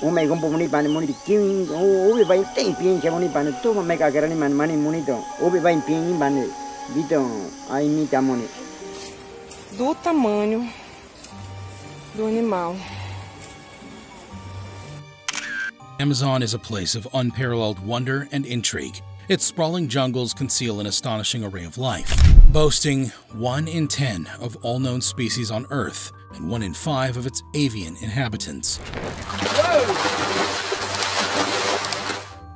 Umai gumpo muni pan muni king. Ubi bai tei pin che muni pan tu mai kakerani man mani munito. Ubi bai pin ban dito ai mita muni. Do tamanho do animal. Amazon is a place of unparalleled wonder and intrigue. Its sprawling jungles conceal an astonishing array of life, boasting 1 in 10 of all known species on Earth and 1 in 5 of its avian inhabitants. Whoa!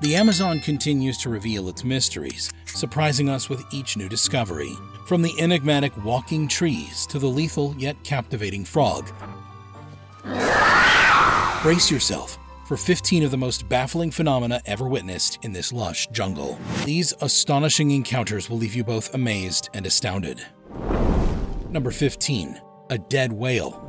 The Amazon continues to reveal its mysteries, surprising us with each new discovery, from the enigmatic walking trees to the lethal yet captivating frog. Brace yourself for 15 of the most baffling phenomena ever witnessed in this lush jungle. These astonishing encounters will leave you both amazed and astounded. Number 15. A dead whale.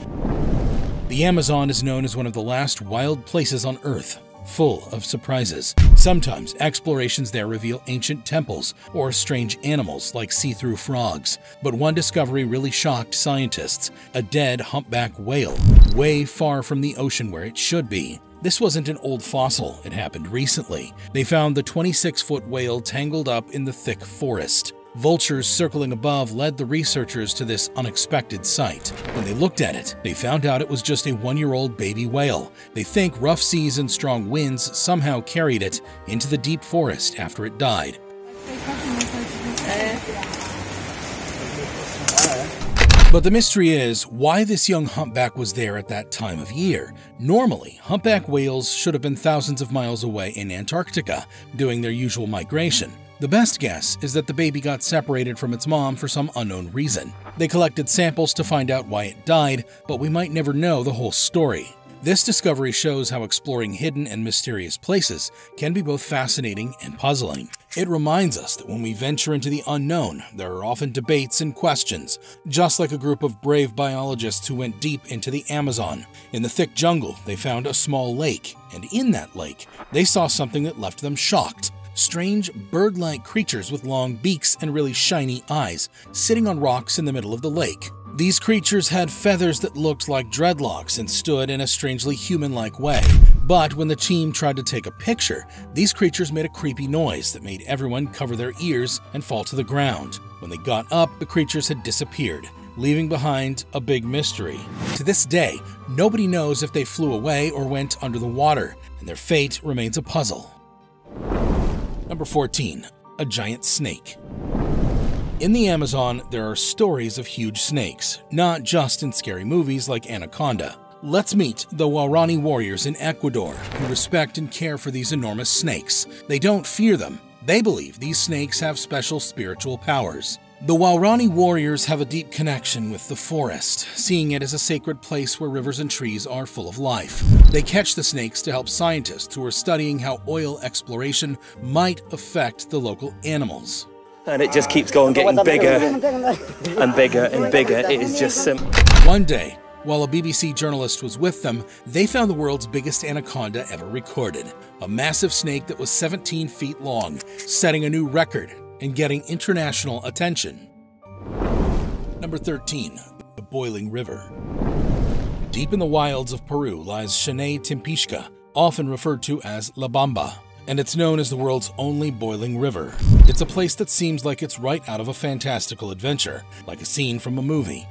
The Amazon is known as one of the last wild places on Earth, full of surprises. Sometimes explorations there reveal ancient temples or strange animals like see-through frogs. But one discovery really shocked scientists: a dead humpback whale, way far from the ocean where it should be. This wasn't an old fossil, it happened recently. They found the 26-foot whale tangled up in the thick forest. Vultures circling above led the researchers to this unexpected sight. When they looked at it, they found out it was just a 1-year-old baby whale. They think rough seas and strong winds somehow carried it into the deep forest after it died. But the mystery is why this young humpback was there at that time of year. Normally, humpback whales should have been thousands of miles away in Antarctica, doing their usual migration. The best guess is that the baby got separated from its mom for some unknown reason. They collected samples to find out why it died, but we might never know the whole story. This discovery shows how exploring hidden and mysterious places can be both fascinating and puzzling. It reminds us that when we venture into the unknown, there are often debates and questions, just like a group of brave biologists who went deep into the Amazon. In the thick jungle, they found a small lake, and in that lake, they saw something that left them shocked. Strange, bird-like creatures with long beaks and really shiny eyes, sitting on rocks in the middle of the lake. These creatures had feathers that looked like dreadlocks and stood in a strangely human-like way. But when the team tried to take a picture, these creatures made a creepy noise that made everyone cover their ears and fall to the ground. When they got up, the creatures had disappeared, leaving behind a big mystery. To this day, nobody knows if they flew away or went under the water, and their fate remains a puzzle. Number 14. A giant snake. In the Amazon, there are stories of huge snakes, not just in scary movies like Anaconda. Let's meet the Guarani warriors in Ecuador, who respect and care for these enormous snakes. They don't fear them. They believe these snakes have special spiritual powers. The Guarani warriors have a deep connection with the forest, seeing it as a sacred place where rivers and trees are full of life. They catch the snakes to help scientists who are studying how oil exploration might affect the local animals. And it just keeps going, getting bigger and bigger and bigger. It is just simple. One day, while a BBC journalist was with them, they found the world's biggest anaconda ever recorded. A massive snake that was 17 feet long, setting a new record and getting international attention. Number 13. The boiling river. Deep in the wilds of Peru lies Shanay Timpishka, often referred to as La Bamba, and it's known as the world's only boiling river. It's a place that seems like it's right out of a fantastical adventure, like a scene from a movie.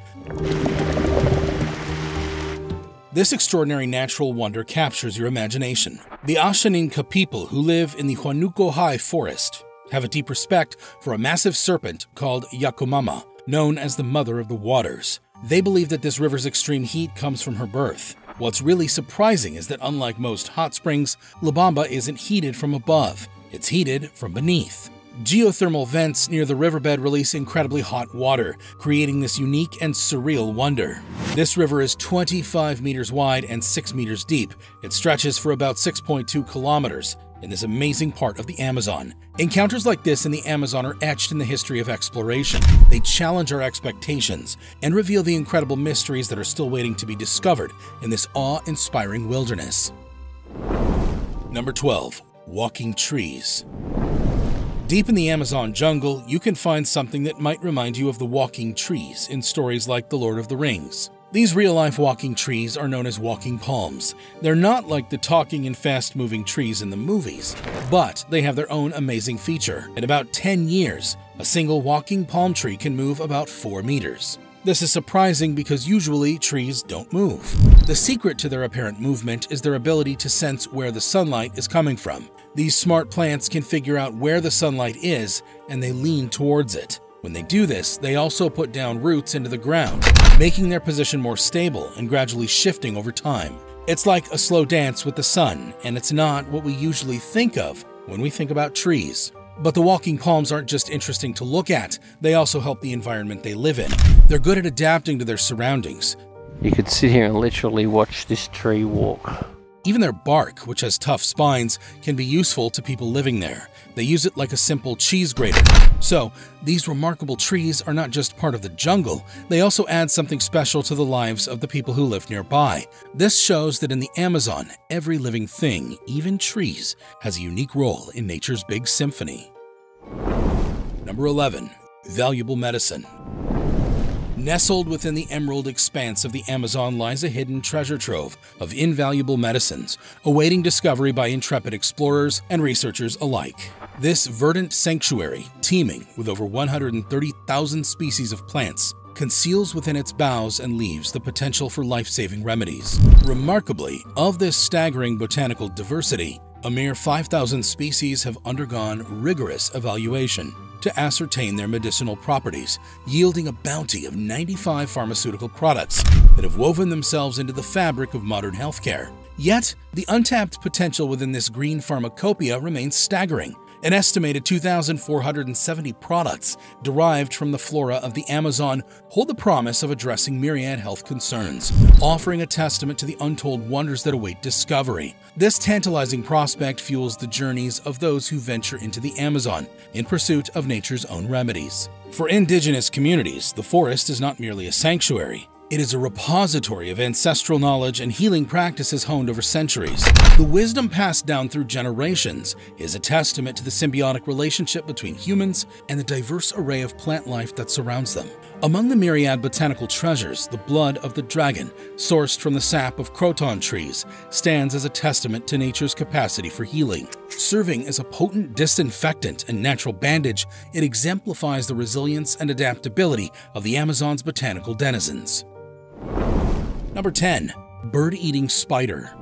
This extraordinary natural wonder captures your imagination. The Ashaninka people, who live in the Huanuco High Forest, have a deep respect for a massive serpent called Yakumama, known as the Mother of the Waters. They believe that this river's extreme heat comes from her birth. What's really surprising is that unlike most hot springs, La Bamba isn't heated from above, it's heated from beneath. Geothermal vents near the riverbed release incredibly hot water, creating this unique and surreal wonder. This river is 25 meters wide and 6 meters deep. It stretches for about 6.2 kilometers in this amazing part of the Amazon. Encounters like this in the Amazon are etched in the history of exploration. They challenge our expectations and reveal the incredible mysteries that are still waiting to be discovered in this awe-inspiring wilderness. Number 12. Walking trees. Deep in the Amazon jungle, you can find something that might remind you of the walking trees in stories like The Lord of the Rings. These real-life walking trees are known as walking palms. They're not like the talking and fast-moving trees in the movies, but they have their own amazing feature. In about 10 years, a single walking palm tree can move about 4 meters. This is surprising because usually trees don't move. The secret to their apparent movement is their ability to sense where the sunlight is coming from. These smart plants can figure out where the sunlight is, and they lean towards it. When they do this, they also put down roots into the ground, making their position more stable and gradually shifting over time. It's like a slow dance with the sun, and it's not what we usually think of when we think about trees. But the walking palms aren't just interesting to look at, they also help the environment they live in. They're good at adapting to their surroundings. You could sit here and literally watch this tree walk. Even their bark, which has tough spines, can be useful to people living there. They use it like a simple cheese grater. So, these remarkable trees are not just part of the jungle, they also add something special to the lives of the people who live nearby. This shows that in the Amazon, every living thing, even trees, has a unique role in nature's big symphony. Number 11. Valuable medicine. Nestled within the emerald expanse of the Amazon lies a hidden treasure trove of invaluable medicines, awaiting discovery by intrepid explorers and researchers alike. This verdant sanctuary, teeming with over 130,000 species of plants, conceals within its boughs and leaves the potential for life-saving remedies. Remarkably, of this staggering botanical diversity, a mere 5,000 species have undergone rigorous evaluation to ascertain their medicinal properties, yielding a bounty of 95 pharmaceutical products that have woven themselves into the fabric of modern healthcare. Yet, the untapped potential within this green pharmacopoeia remains staggering. An estimated 2,470 products derived from the flora of the Amazon hold the promise of addressing myriad health concerns, offering a testament to the untold wonders that await discovery. This tantalizing prospect fuels the journeys of those who venture into the Amazon in pursuit of nature's own remedies. For indigenous communities, the forest is not merely a sanctuary. It is a repository of ancestral knowledge and healing practices honed over centuries. The wisdom passed down through generations is a testament to the symbiotic relationship between humans and the diverse array of plant life that surrounds them. Among the myriad botanical treasures, the blood of the dragon, sourced from the sap of croton trees, stands as a testament to nature's capacity for healing. Serving as a potent disinfectant and natural bandage, it exemplifies the resilience and adaptability of the Amazon's botanical denizens. Number 10. Bird-eating spider.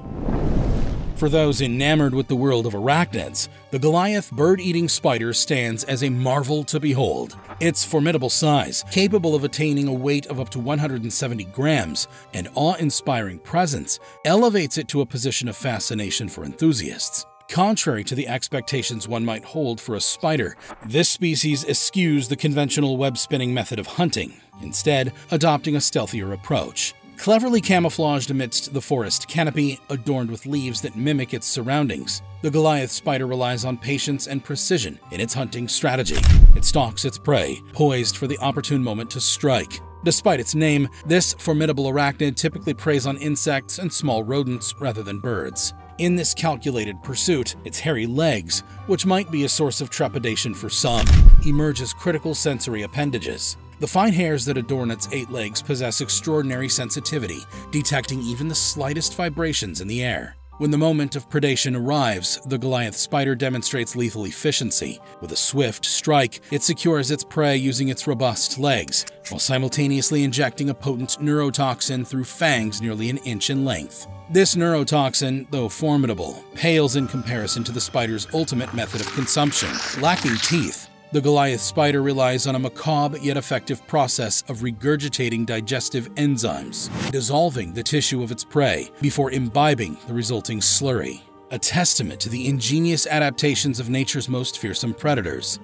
For those enamored with the world of arachnids, the Goliath bird-eating spider stands as a marvel to behold. Its formidable size, capable of attaining a weight of up to 170 grams, and awe-inspiring presence, elevates it to a position of fascination for enthusiasts. Contrary to the expectations one might hold for a spider, this species eschews the conventional web-spinning method of hunting, instead adopting a stealthier approach. Cleverly camouflaged amidst the forest canopy, adorned with leaves that mimic its surroundings, the Goliath spider relies on patience and precision in its hunting strategy. It stalks its prey, poised for the opportune moment to strike. Despite its name, this formidable arachnid typically preys on insects and small rodents rather than birds. In this calculated pursuit, its hairy legs, which might be a source of trepidation for some, emerge as critical sensory appendages. The fine hairs that adorn its 8 legs possess extraordinary sensitivity, detecting even the slightest vibrations in the air. When the moment of predation arrives, the Goliath spider demonstrates lethal efficiency. With a swift strike, it secures its prey using its robust legs, while simultaneously injecting a potent neurotoxin through fangs nearly an inch in length. This neurotoxin, though formidable, pales in comparison to the spider's ultimate method of consumption. Lacking teeth, the Goliath spider relies on a macabre yet effective process of regurgitating digestive enzymes, dissolving the tissue of its prey before imbibing the resulting slurry, a testament to the ingenious adaptations of nature's most fearsome predators.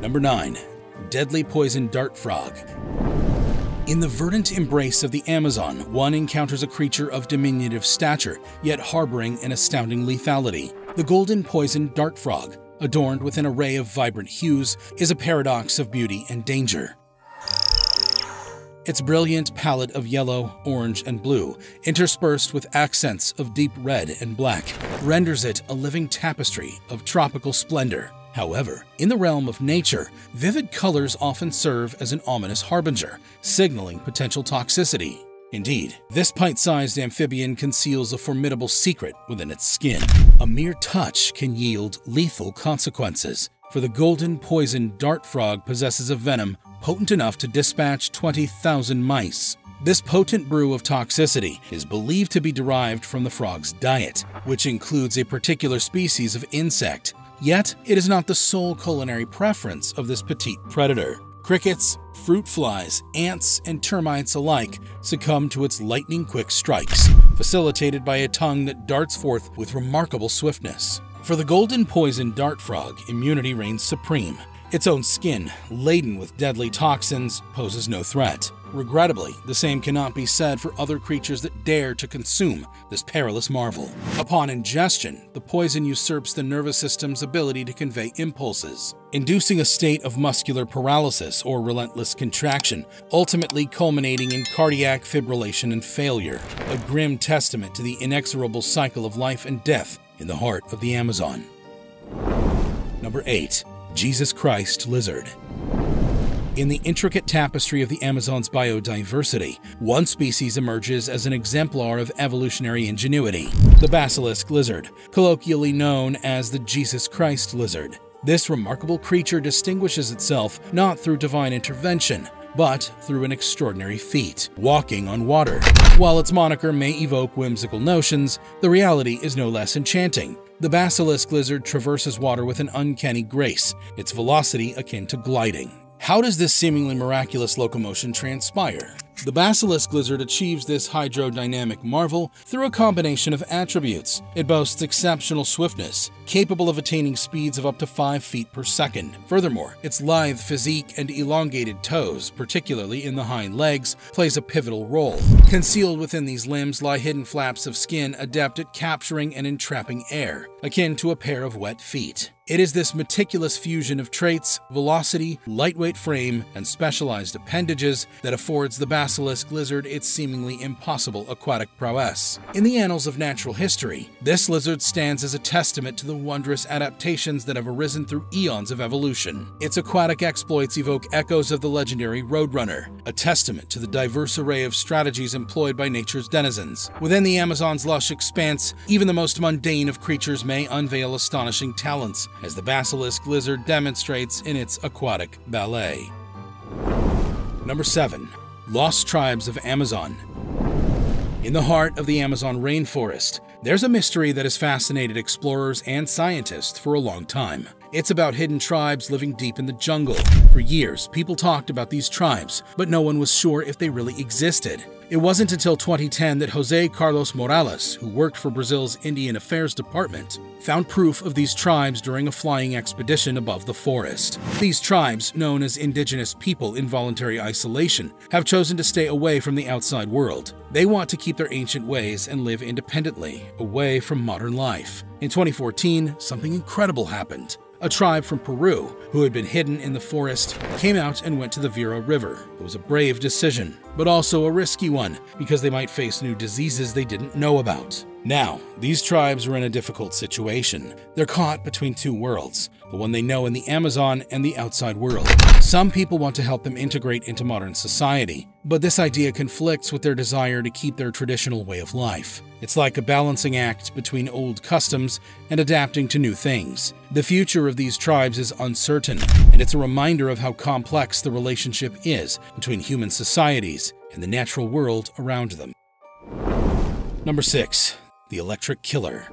Number 9. Deadly poison dart frog. In the verdant embrace of the Amazon, one encounters a creature of diminutive stature, yet harboring an astounding lethality. The golden poison dart frog, adorned with an array of vibrant hues, is a paradox of beauty and danger. Its brilliant palette of yellow, orange, and blue, interspersed with accents of deep red and black, renders it a living tapestry of tropical splendor. However, in the realm of nature, vivid colors often serve as an ominous harbinger, signaling potential toxicity. Indeed, this pint-sized amphibian conceals a formidable secret within its skin. A mere touch can yield lethal consequences, for the golden poison dart frog possesses a venom potent enough to dispatch 20,000 mice. This potent brew of toxicity is believed to be derived from the frog's diet, which includes a particular species of insect. Yet, it is not the sole culinary preference of this petite predator. Crickets, fruit flies, ants, and termites alike succumb to its lightning-quick strikes, facilitated by a tongue that darts forth with remarkable swiftness. For the golden poison dart frog, immunity reigns supreme. Its own skin, laden with deadly toxins, poses no threat. Regrettably, the same cannot be said for other creatures that dare to consume this perilous marvel. Upon ingestion, the poison usurps the nervous system's ability to convey impulses, inducing a state of muscular paralysis or relentless contraction, ultimately culminating in cardiac fibrillation and failure, a grim testament to the inexorable cycle of life and death in the heart of the Amazon. Number 8. Jesus Christ Lizard. In the intricate tapestry of the Amazon's biodiversity, one species emerges as an exemplar of evolutionary ingenuity, the basilisk lizard, colloquially known as the Jesus Christ lizard. This remarkable creature distinguishes itself not through divine intervention, but through an extraordinary feat, walking on water. While its moniker may evoke whimsical notions, the reality is no less enchanting. The basilisk lizard traverses water with an uncanny grace, its velocity akin to gliding. How does this seemingly miraculous locomotion transpire? The basilisk lizard achieves this hydrodynamic marvel through a combination of attributes. It boasts exceptional swiftness, capable of attaining speeds of up to 5 feet per second. Furthermore, its lithe physique and elongated toes, particularly in the hind legs, plays a pivotal role. Concealed within these limbs lie hidden flaps of skin adept at capturing and entrapping air, akin to a pair of wet feet. It is this meticulous fusion of traits, velocity, lightweight frame, and specialized appendages that affords the basilisk lizard its seemingly impossible aquatic prowess. In the annals of natural history, this lizard stands as a testament to the wondrous adaptations that have arisen through eons of evolution. Its aquatic exploits evoke echoes of the legendary roadrunner, a testament to the diverse array of strategies employed by nature's denizens. Within the Amazon's lush expanse, even the most mundane of creatures may unveil astonishing talents, as the basilisk lizard demonstrates in its aquatic ballet. Number 7. Lost Tribes of Amazon. In the heart of the Amazon rainforest, there's a mystery that has fascinated explorers and scientists for a long time. It's about hidden tribes living deep in the jungle. For years, people talked about these tribes, but no one was sure if they really existed. It wasn't until 2010 that José Carlos Morales, who worked for Brazil's Indian Affairs Department, found proof of these tribes during a flying expedition above the forest. These tribes, known as indigenous people in voluntary isolation, have chosen to stay away from the outside world. They want to keep their ancient ways and live independently, away from modern life. In 2014, something incredible happened. A tribe from Peru, who had been hidden in the forest, came out and went to the Vera River. It was a brave decision, but also a risky one, because they might face new diseases they didn't know about. Now, these tribes are in a difficult situation. They're caught between two worlds, the one they know in the Amazon and the outside world. Some people want to help them integrate into modern society, but this idea conflicts with their desire to keep their traditional way of life. It's like a balancing act between old customs and adapting to new things. The future of these tribes is uncertain, and it's a reminder of how complex the relationship is between human societies and the natural world around them. Number 6. The Electric Killer.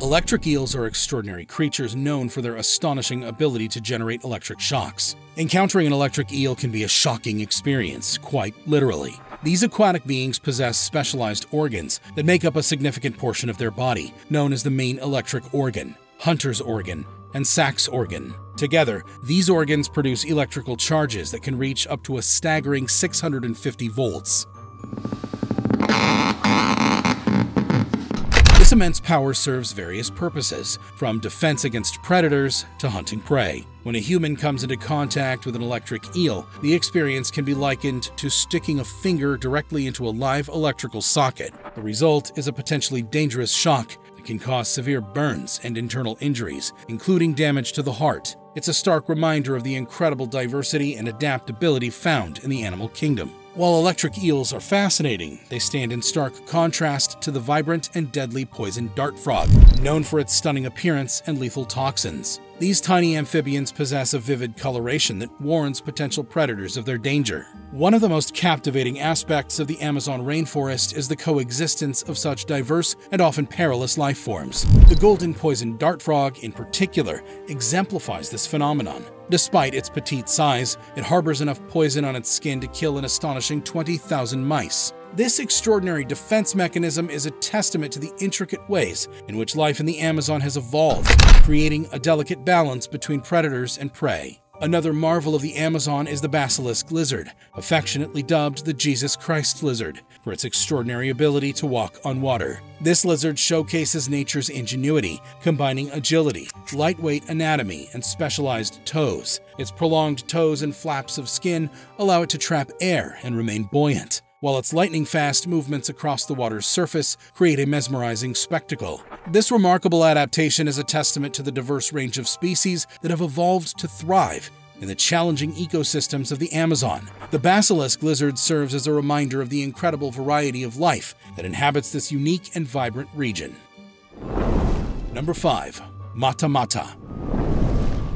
Electric eels are extraordinary creatures known for their astonishing ability to generate electric shocks. Encountering an electric eel can be a shocking experience, quite literally. These aquatic beings possess specialized organs that make up a significant portion of their body, known as the main electric organ, hunter's organ, and Sachs organ. Together, these organs produce electrical charges that can reach up to a staggering 650 volts. This immense power serves various purposes, from defense against predators to hunting prey. When a human comes into contact with an electric eel, the experience can be likened to sticking a finger directly into a live electrical socket. The result is a potentially dangerous shock It can cause severe burns and internal injuries, including damage to the heart. It's a stark reminder of the incredible diversity and adaptability found in the animal kingdom. While electric eels are fascinating, they stand in stark contrast to the vibrant and deadly poison dart frog, known for its stunning appearance and lethal toxins. These tiny amphibians possess a vivid coloration that warns potential predators of their danger. One of the most captivating aspects of the Amazon rainforest is the coexistence of such diverse and often perilous life forms. The golden poison dart frog, in particular, exemplifies this phenomenon. Despite its petite size, it harbors enough poison on its skin to kill an astonishing 20,000 mice. This extraordinary defense mechanism is a testament to the intricate ways in which life in the Amazon has evolved, creating a delicate balance between predators and prey. Another marvel of the Amazon is the Basilisk Lizard, affectionately dubbed the Jesus Christ Lizard, for its extraordinary ability to walk on water. This lizard showcases nature's ingenuity, combining agility, lightweight anatomy, and specialized toes. Its prolonged toes and flaps of skin allow it to trap air and remain buoyant, while its lightning-fast movements across the water's surface create a mesmerizing spectacle. This remarkable adaptation is a testament to the diverse range of species that have evolved to thrive in the challenging ecosystems of the Amazon. The basilisk lizard serves as a reminder of the incredible variety of life that inhabits this unique and vibrant region. Number 5. Matamata.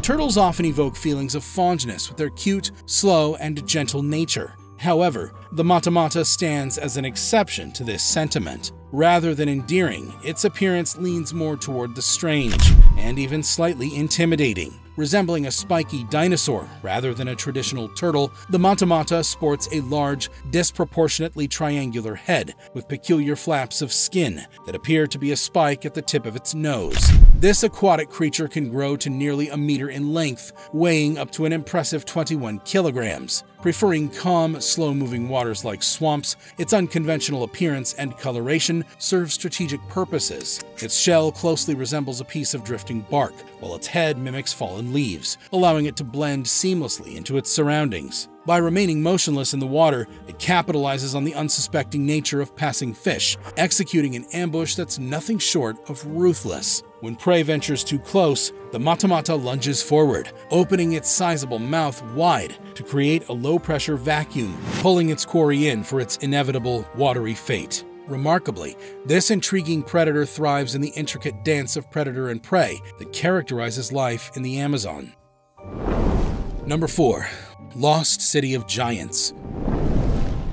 Turtles often evoke feelings of fondness with their cute, slow, and gentle nature. However, the Matamata stands as an exception to this sentiment. Rather than endearing, its appearance leans more toward the strange and even slightly intimidating. Resembling a spiky dinosaur rather than a traditional turtle, the Matamata sports a large, disproportionately triangular head with peculiar flaps of skin that appear to be a spike at the tip of its nose. This aquatic creature can grow to nearly a meter in length, weighing up to an impressive 21 kilograms. Preferring calm, slow-moving waters like swamps, its unconventional appearance and coloration serve strategic purposes. Its shell closely resembles a piece of drifting bark, while its head mimics fallen leaves, allowing it to blend seamlessly into its surroundings. By remaining motionless in the water, it capitalizes on the unsuspecting nature of passing fish, executing an ambush that's nothing short of ruthless. When prey ventures too close, the Matamata lunges forward, opening its sizable mouth wide to create a low-pressure vacuum, pulling its quarry in for its inevitable watery fate. Remarkably, this intriguing predator thrives in the intricate dance of predator and prey that characterizes life in the Amazon. Number 4. Lost City of Giants.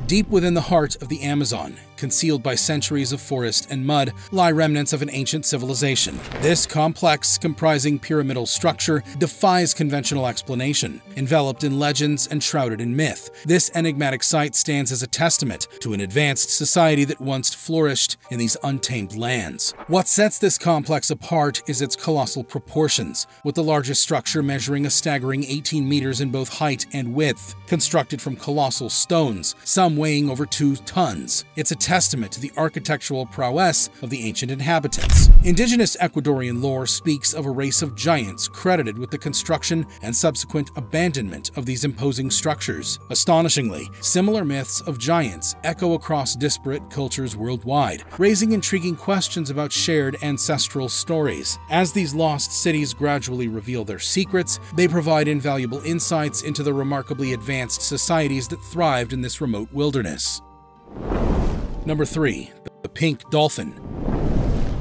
Deep within the heart of the Amazon, concealed by centuries of forest and mud, lie remnants of an ancient civilization. This complex, comprising pyramidal structure, defies conventional explanation. Enveloped in legends and shrouded in myth, this enigmatic site stands as a testament to an advanced society that once flourished in these untamed lands. What sets this complex apart is its colossal proportions, with the largest structure measuring a staggering 18 meters in both height and width, constructed from colossal stones, some weighing over 2 tons. It's a testament to the architectural prowess of the ancient inhabitants. Indigenous Ecuadorian lore speaks of a race of giants credited with the construction and subsequent abandonment of these imposing structures. Astonishingly, similar myths of giants echo across disparate cultures worldwide, raising intriguing questions about shared ancestral stories. As these lost cities gradually reveal their secrets, they provide invaluable insights into the remarkably advanced societies that thrived in this remote wilderness. Number 3. The Pink Dolphin.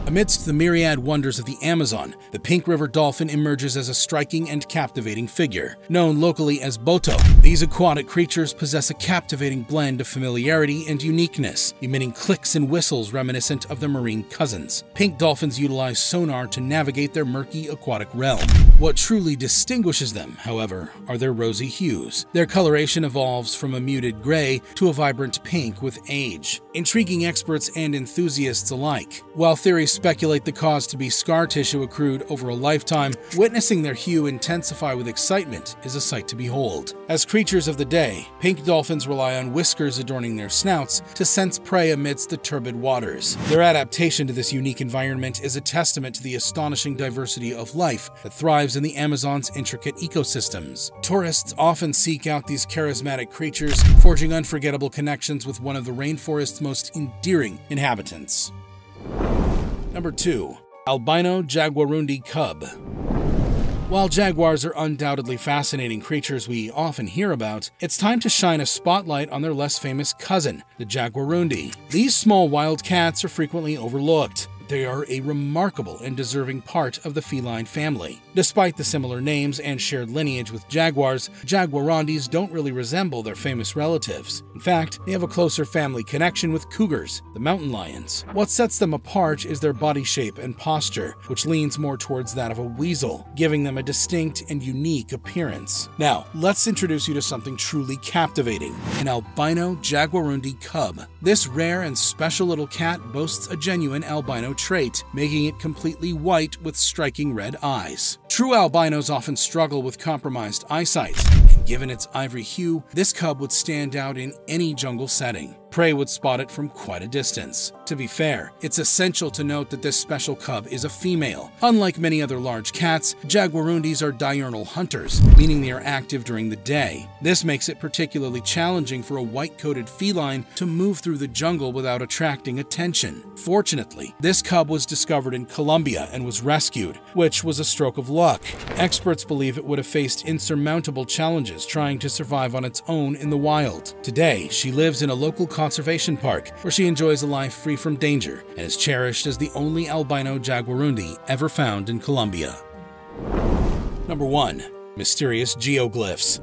Amidst the myriad wonders of the Amazon, the Pink River dolphin emerges as a striking and captivating figure. Known locally as boto, these aquatic creatures possess a captivating blend of familiarity and uniqueness, emitting clicks and whistles reminiscent of their marine cousins. Pink dolphins utilize sonar to navigate their murky aquatic realm. What truly distinguishes them, however, are their rosy hues. Their coloration evolves from a muted gray to a vibrant pink with age, intriguing experts and enthusiasts alike. While theories speculate the cause to be scar tissue accrued over a lifetime, witnessing their hue intensify with excitement is a sight to behold. As creatures of the day, pink dolphins rely on whiskers adorning their snouts to sense prey amidst the turbid waters. Their adaptation to this unique environment is a testament to the astonishing diversity of life that thrives in the Amazon's intricate ecosystems. Tourists often seek out these charismatic creatures, forging unforgettable connections with one of the rainforest's most endearing inhabitants. Number 2. Albino Jaguarundi cub. While jaguars are undoubtedly fascinating creatures we often hear about, it's time to shine a spotlight on their less famous cousin, the jaguarundi. These small wild cats are frequently overlooked. They are a remarkable and deserving part of the feline family. Despite the similar names and shared lineage with jaguars, jaguarundis don't really resemble their famous relatives. In fact, they have a closer family connection with cougars, the mountain lions. What sets them apart is their body shape and posture, which leans more towards that of a weasel, giving them a distinct and unique appearance. Now, let's introduce you to something truly captivating, an albino jaguarundi cub. This rare and special little cat boasts a genuine albino trait, making it completely white with striking red eyes. True albinos often struggle with compromised eyesight, and given its ivory hue, this cub would stand out in any jungle setting. Prey would spot it from quite a distance. To be fair, it's essential to note that this special cub is a female. Unlike many other large cats, jaguarundis are diurnal hunters, meaning they are active during the day. This makes it particularly challenging for a white-coated feline to move through the jungle without attracting attention. Fortunately, this cub was discovered in Colombia and was rescued, which was a stroke of luck. Experts believe it would have faced insurmountable challenges trying to survive on its own in the wild. Today, she lives in a local conservation park, where she enjoys a life free from danger and is cherished as the only albino jaguarundi ever found in Colombia. Number 1. Mysterious geoglyphs.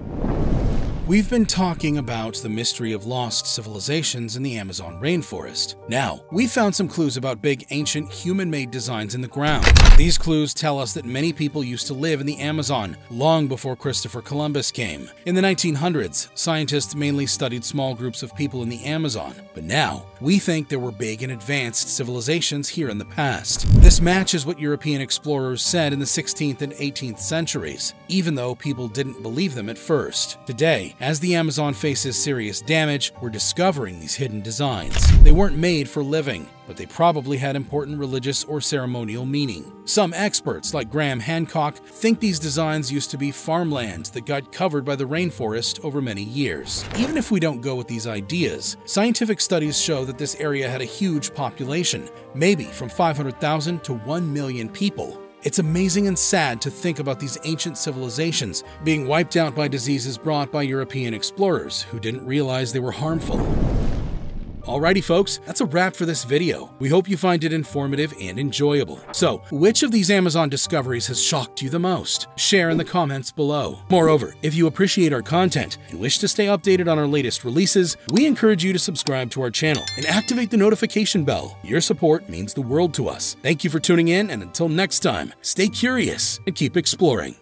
We've been talking about the mystery of lost civilizations in the Amazon rainforest. Now, we found some clues about big ancient human-made designs in the ground. These clues tell us that many people used to live in the Amazon long before Christopher Columbus came. In the 1900s, scientists mainly studied small groups of people in the Amazon, but now we think there were big and advanced civilizations here in the past. This matches what European explorers said in the 16th and 18th centuries, even though people didn't believe them at first. Today, as the Amazon faces serious damage, we're discovering these hidden designs. They weren't made for living, but they probably had important religious or ceremonial meaning. Some experts, like Graham Hancock, think these designs used to be farmland that got covered by the rainforest over many years. Even if we don't go with these ideas, scientific studies show that this area had a huge population, maybe from 500,000 to 1 million people. It's amazing and sad to think about these ancient civilizations being wiped out by diseases brought by European explorers who didn't realize they were harmful. Alrighty folks, that's a wrap for this video. We hope you find it informative and enjoyable. So, which of these Amazon discoveries has shocked you the most? Share in the comments below. Moreover, if you appreciate our content and wish to stay updated on our latest releases, we encourage you to subscribe to our channel and activate the notification bell. Your support means the world to us. Thank you for tuning in, and until next time, stay curious and keep exploring.